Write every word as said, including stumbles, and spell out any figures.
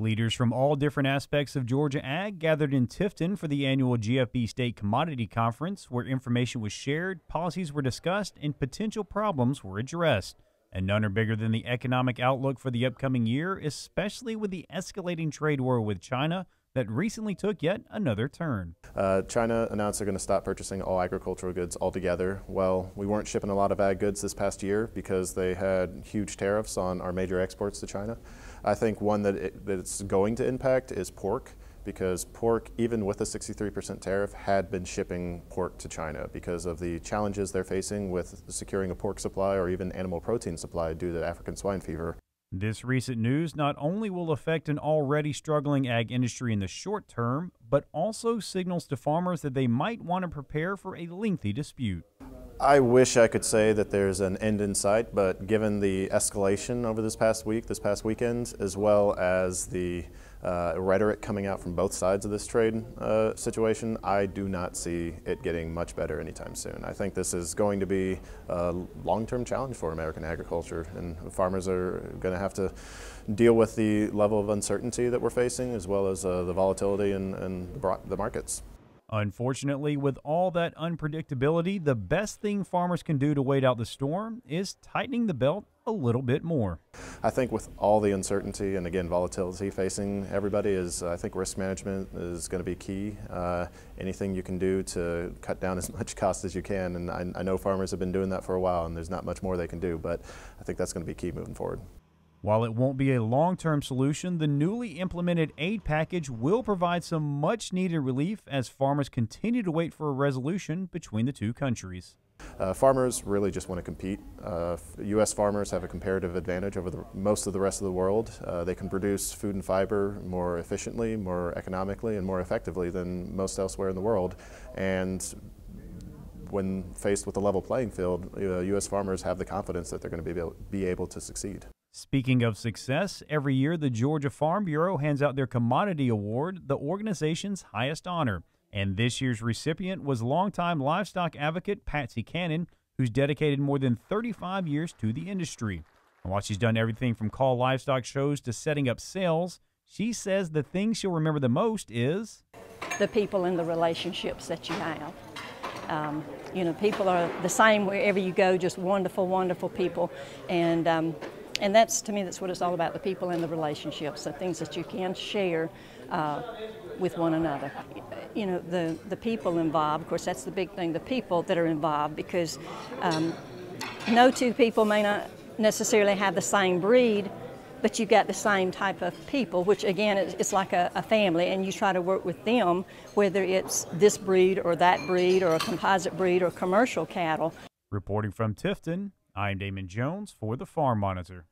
Leaders from all different aspects of Georgia ag gathered in Tifton for the annual G F B State Commodity Conference, where information was shared, policies were discussed, and potential problems were addressed. And none are bigger than the economic outlook for the upcoming year, especially with the escalating trade war with China that recently took yet another turn. Uh, China announced they're going to stop purchasing all agricultural goods altogether. Well, we weren't shipping a lot of ag goods this past year because they had huge tariffs on our major exports to China. I think one that, it, that it's going to impact is pork, because pork, even with a sixty-three percent tariff, had been shipping pork to China because of the challenges they're facing with securing a pork supply or even animal protein supply due to African swine fever. This recent news not only will affect an already struggling ag industry in the short term, but also signals to farmers that they might want to prepare for a lengthy dispute. I wish I could say that there's an end in sight, but given the escalation over this past week, this past weekend, as well as the uh, rhetoric coming out from both sides of this trade uh, situation, I do not see it getting much better anytime soon. I think this is going to be a long-term challenge for American agriculture, and farmers are going to have to deal with the level of uncertainty that we're facing, as well as uh, the volatility in, in the markets. Unfortunately, with all that unpredictability, the best thing farmers can do to wait out the storm is tightening the belt a little bit more. I think with all the uncertainty and, again, volatility facing everybody, is I think risk management is going to be key. Uh, anything you can do to cut down as much cost as you can, and I, I know farmers have been doing that for a while, and there's not much more they can do, but I think that's going to be key moving forward. While it won't be a long-term solution, the newly implemented aid package will provide some much-needed relief as farmers continue to wait for a resolution between the two countries. Uh, farmers really just want to compete. Uh, U S farmers have a comparative advantage over the, most of the rest of the world. Uh, they can produce food and fiber more efficiently, more economically, and more effectively than most elsewhere in the world. And when faced with a level playing field, uh, U S farmers have the confidence that they're going to be able, be able to succeed. Speaking of success, every year the Georgia Farm Bureau hands out their Commodity Award, the organization's highest honor. And this year's recipient was longtime livestock advocate Patsy Cannon, who's dedicated more than thirty-five years to the industry. And while she's done everything from call livestock shows to setting up sales, she says the thing she'll remember the most is the people and the relationships that you have. Um, you know, people are the same wherever you go, just wonderful, wonderful people. And um, and that's, to me, that's what it's all about, the people and the relationships, the things that you can share uh, with one another. You know, the, the people involved, of course, that's the big thing, the people that are involved, because um, no two people may not necessarily have the same breed, but you've got the same type of people, which again, it's like a, a family, and you try to work with them, whether it's this breed or that breed or a composite breed or commercial cattle. Reporting from Tifton, I'm Damon Jones for the Farm Monitor.